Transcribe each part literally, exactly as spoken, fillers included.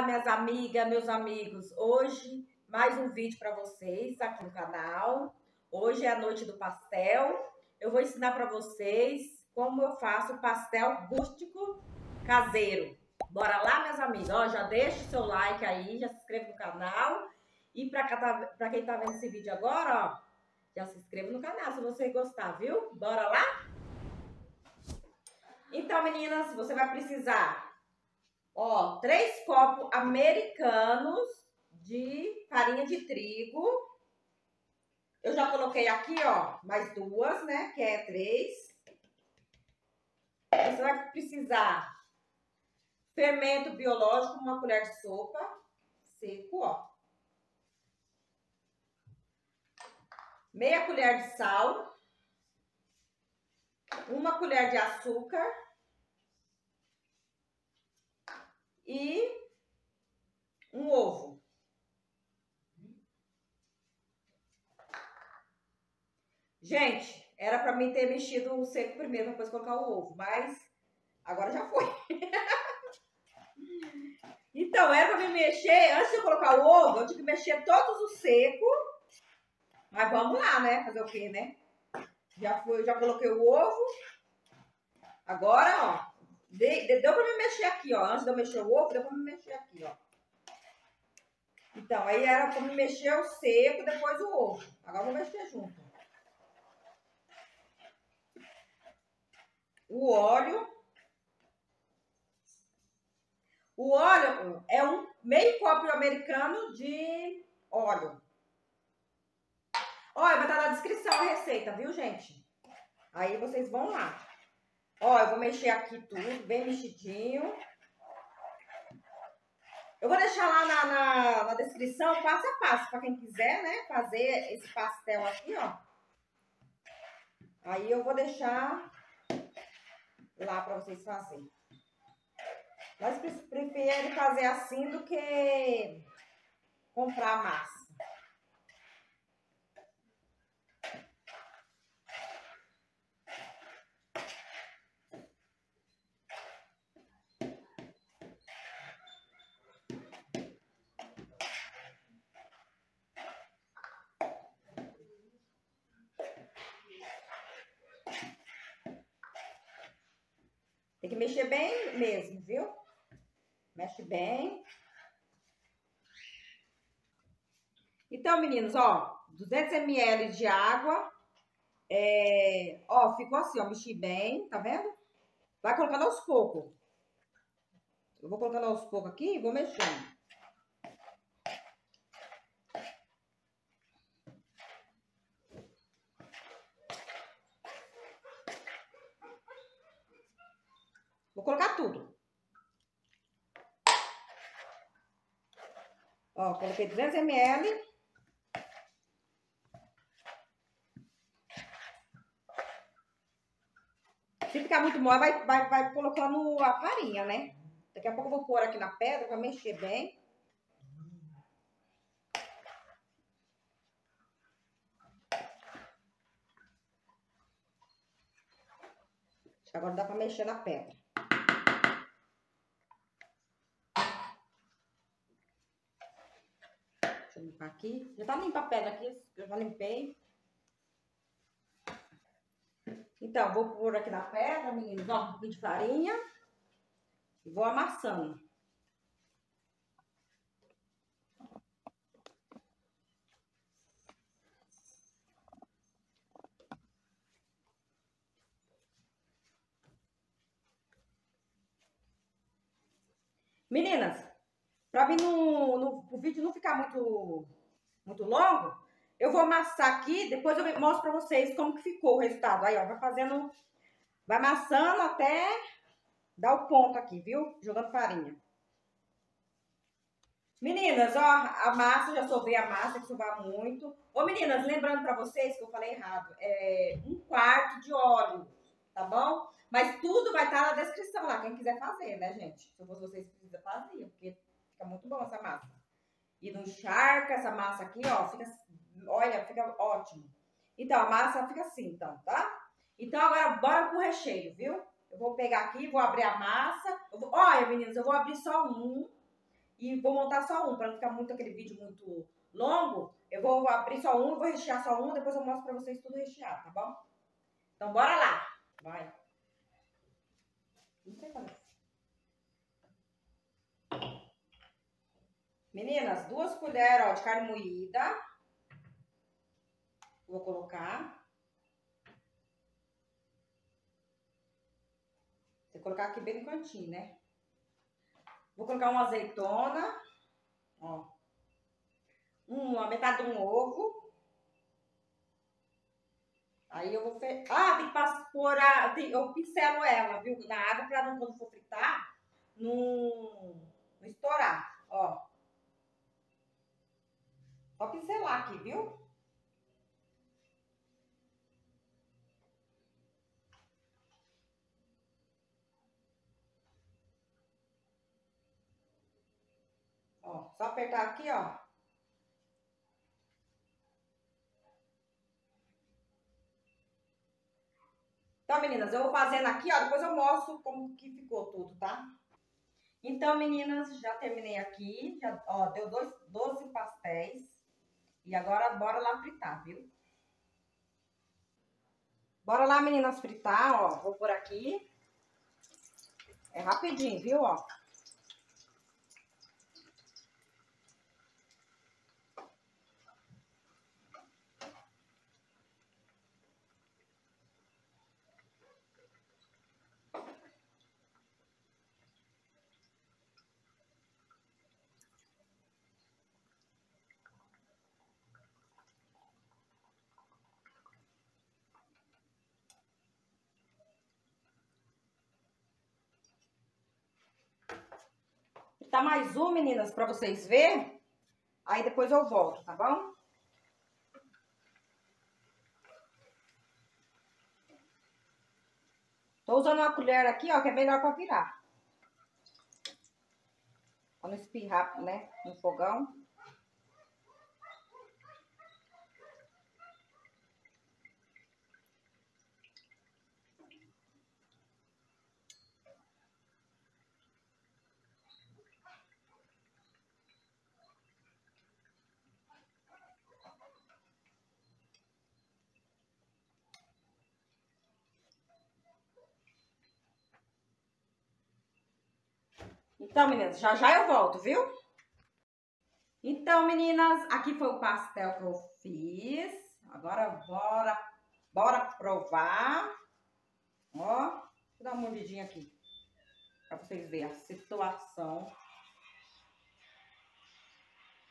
Olá, minhas amigas, meus amigos. Hoje, mais um vídeo para vocês aqui no canal. Hoje é a noite do pastel. Eu vou ensinar para vocês como eu faço pastel rústico caseiro. Bora lá, minhas amigas. Ó, já deixa o seu like aí, já se inscreve no canal. E para quem tá vendo esse vídeo agora, ó, já se inscreva no canal se você gostar, viu? Bora lá? Então, meninas, você vai precisar... Ó, três copos americanos de farinha de trigo. Eu já coloquei aqui, ó, mais duas, né? Que é três. Você vai precisar fermento biológico, uma colher de sopa, seco, ó. Meia colher de sal. Uma colher de açúcar. E um ovo. Gente, era pra mim ter mexido o seco primeiro, depois colocar o ovo, mas agora já foi. Então, era pra me mexer, antes de eu colocar o ovo, eu tive que mexer todos os secos. Mas vamos lá, né? Fazer o quê, né? Já foi, já coloquei o ovo. Agora, ó. Deu pra me mexer aqui, ó. Antes de eu mexer o ovo, deu pra me mexer aqui, ó. Então, aí era pra me mexer o seco, depois o ovo. Agora eu vou mexer junto. O óleo. O óleo é um meio copo americano de óleo. Olha, vai estar na descrição a receita, viu, gente? Aí vocês vão lá. Ó, eu vou mexer aqui tudo, bem mexidinho. Eu vou deixar lá na, na, na descrição, passo a passo, pra quem quiser, né, fazer esse pastel aqui, ó. Aí eu vou deixar lá pra vocês fazerem. Mas prefiro fazer assim do que comprar massa. Tem que mexer bem mesmo, viu? Mexe bem. Então, meninos, ó, duzentos mililitros de água. É, ó, ficou assim, ó, mexi bem, tá vendo? Vai colocando aos poucos. Eu vou colocando aos poucos aqui e vou mexendo. Vou colocar tudo. Ó, coloquei duzentos mililitros. Se ficar muito mole, vai, vai, vai colocando a farinha, né? Daqui a pouco eu vou pôr aqui na pedra pra mexer bem. Acho que agora dá pra mexer na pedra. Limpar aqui. Já tá limpa a pedra aqui, eu já limpei. Então, vou pôr aqui na pedra, meninos, ó, um pouquinho de farinha. E vou amassando. Meninas, pra mim no, no, o vídeo não ficar muito, muito longo, eu vou amassar aqui, depois eu mostro pra vocês como que ficou o resultado. Aí, ó, vai fazendo, vai amassando até dar o ponto aqui, viu? Jogando farinha. Meninas, ó, a massa, já sovei a massa, tem que sovar muito. Ô, meninas, lembrando pra vocês que eu falei errado, é um quarto de óleo, tá bom? Mas tudo vai estar na descrição lá, quem quiser fazer, né, gente? Se eu fosse vocês, precisa fazer, porque... Fica muito bom essa massa. E não encharca essa massa aqui, ó. Fica, olha, fica ótimo. Então, a massa fica assim, então, tá? Então, agora, bora pro recheio, viu? Eu vou pegar aqui, vou abrir a massa. Eu vou, olha, meninas, eu vou abrir só um. e vou montar só um, para não ficar muito aquele vídeo muito longo. Eu vou abrir só um, vou rechear só um, depois eu mostro para vocês tudo recheado, tá bom? Então bora lá! Vai! Não sei qual é. Meninas, duas colheres, ó, de carne moída. Vou colocar. Vou colocar aqui bem no cantinho, né? Vou colocar uma azeitona, ó. Uma metade de um ovo. Aí eu vou... Fe... Ah, tem que pôr a... Eu pincelo ela, viu? Na água, pra não, quando for fritar, não, não estourar. Ó, só pincelar aqui, viu? Ó, só apertar aqui, ó. Então, meninas, eu vou fazendo aqui, ó, depois eu mostro como que ficou tudo, tá? Então, meninas, já terminei aqui, já, ó, deu dois, doze pastéis, e agora bora lá fritar, viu? Bora lá, meninas, fritar, ó, vou por aqui. É rapidinho, viu, ó. Tá mais um, meninas, pra vocês verem. Aí depois eu volto, tá bom? Tô usando uma colher aqui, ó, que é melhor pra virar. Pra não espirrar, né, no fogão. Então, meninas, já já eu volto, viu? Então, meninas, aqui foi o pastel que eu fiz. Agora, bora, bora provar. Ó, vou dar uma mordidinha aqui, pra vocês verem a situação.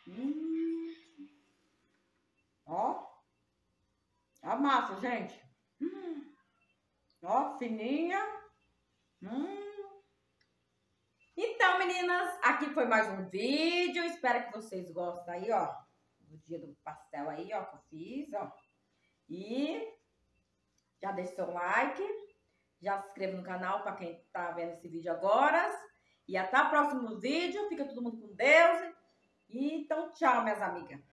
Hum. Ó, a massa, gente. Hum. Ó, fininha. Hum. Então, meninas, aqui foi mais um vídeo. Espero que vocês gostem aí, ó. Do dia do pastel aí, ó, que eu fiz, ó. E já deixa seu like. Já se inscreva no canal pra quem tá vendo esse vídeo agora. E até o próximo vídeo. Fica todo mundo com Deus. E então, tchau, minhas amigas.